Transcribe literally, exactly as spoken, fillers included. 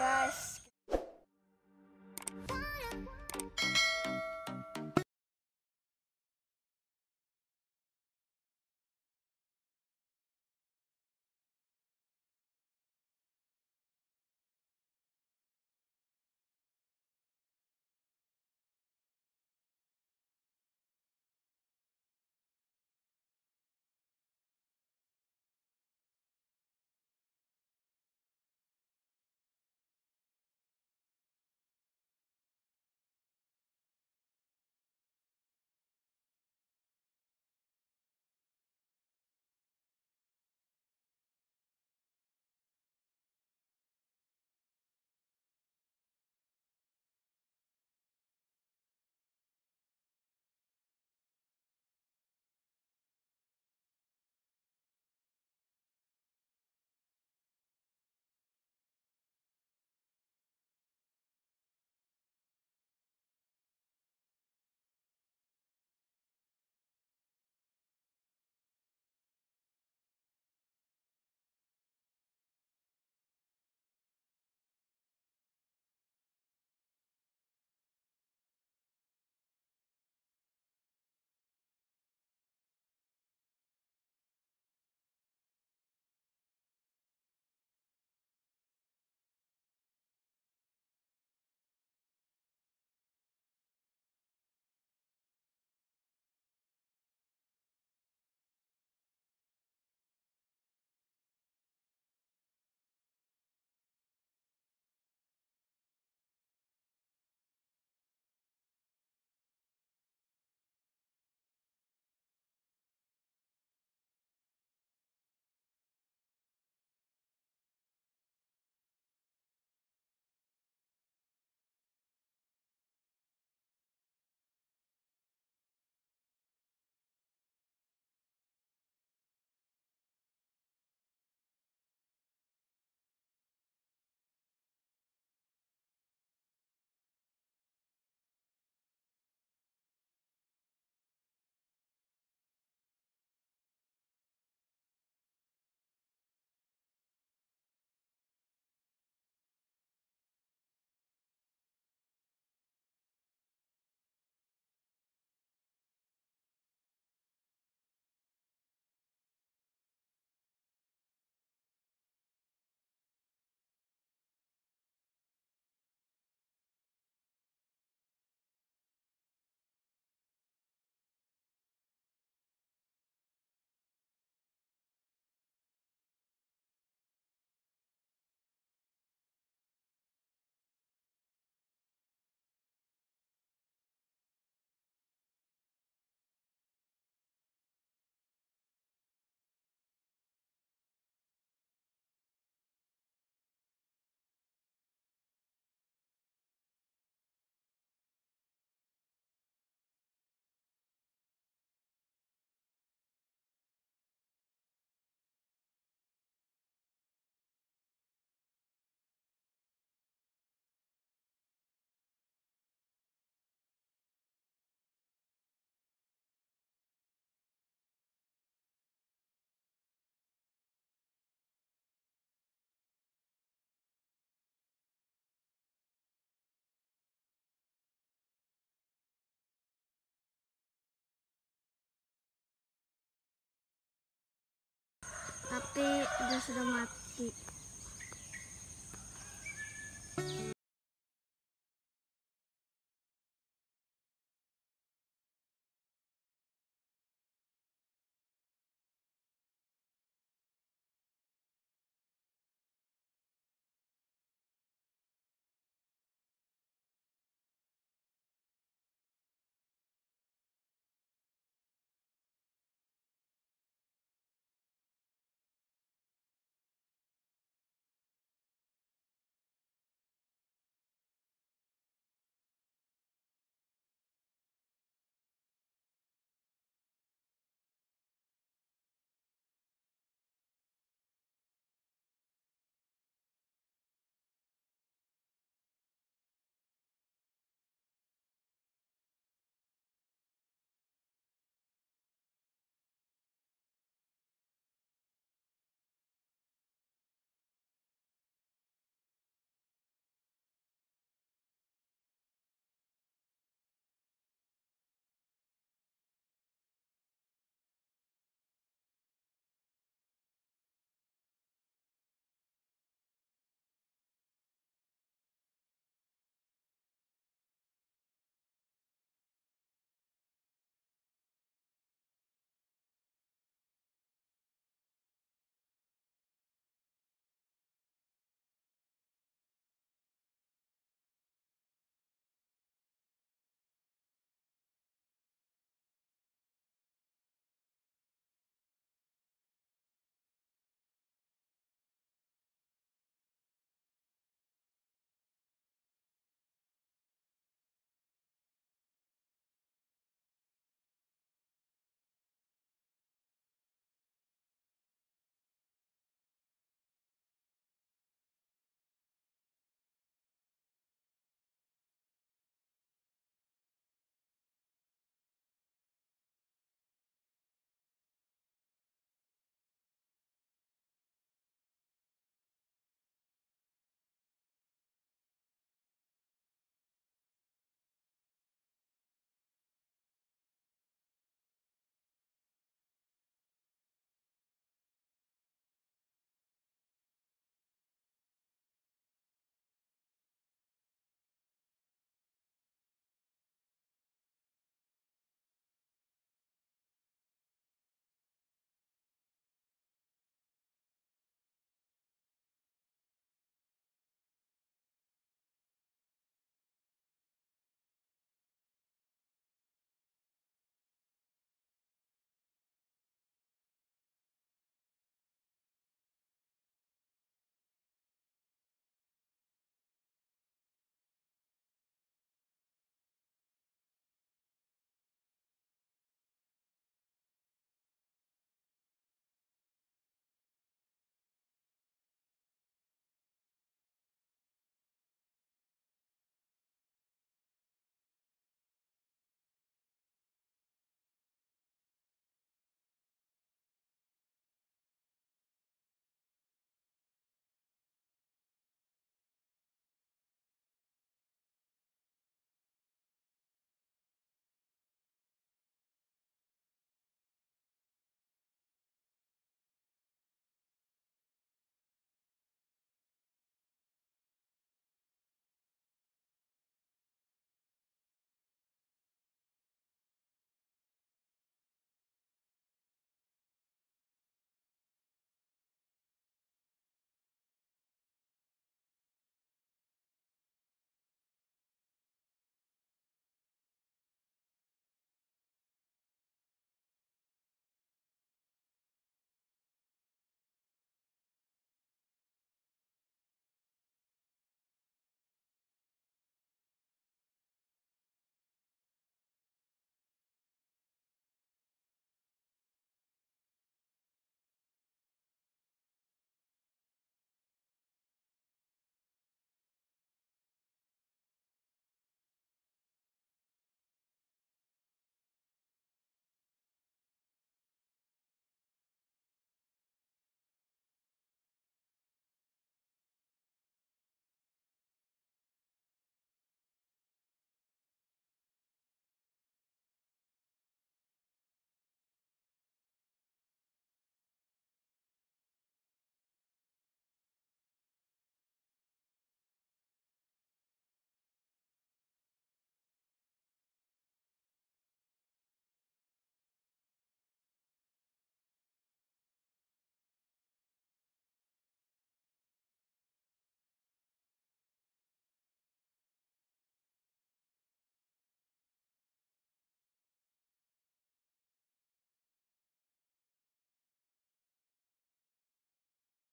guys. Tapi udah sudah mati.